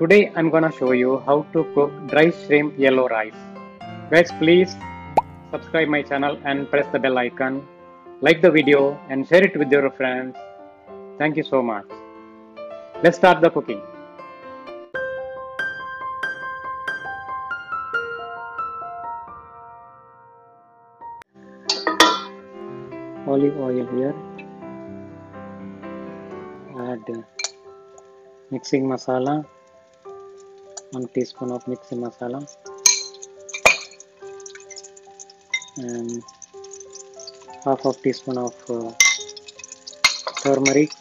Today I'm gonna show you how to cook dry shrimp yellow rice. Guys, please subscribe my channel and press the bell icon. Like the video and share it with your friends. Thank you so much. Let's start the cooking. Olive oil here. Add mixing masala. 1 teaspoon of mixing masala and ½ teaspoon of turmeric.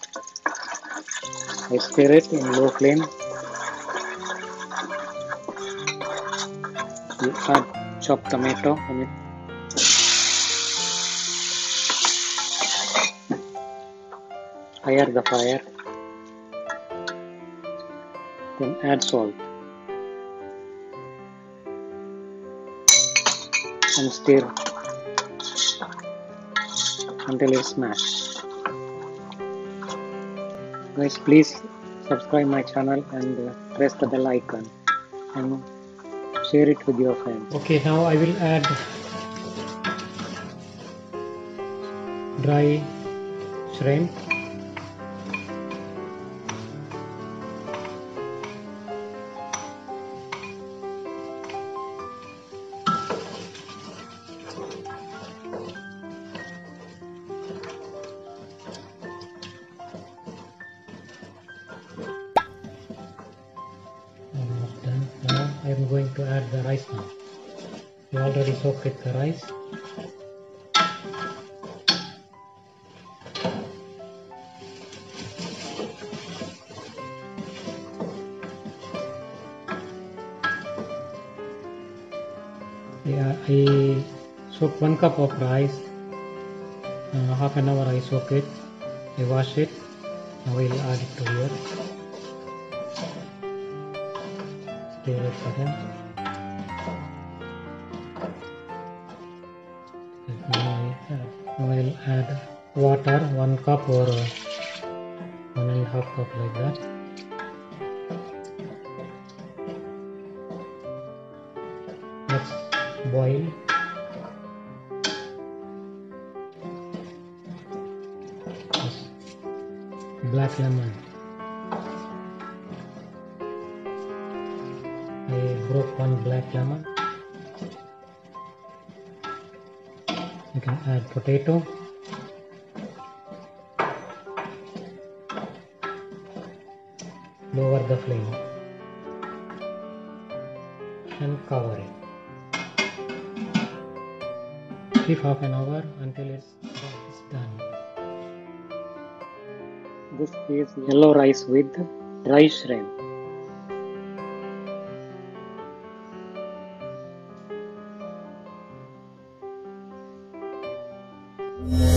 I stir it in low flame. You add chopped tomato in it. Higher the fire. Then add salt and stir until it's smashed. Guys, please subscribe my channel and press the bell icon and share it with your friends. Okay, now I will add dry shrimp. I am going to add the rice now. We already soaked the rice. I soaked 1 cup of rice. Half an hour I soaked it. I washed it. Now I will add it to here. Stir it again. Now I will add water, 1 cup or 1½ cup like that. Let's boil. Black lemon. I broke 1 black lemon. You can add potato. Lower the flame and cover it. Leave half an hour until it's done. This is yellow rice with dry shrimp.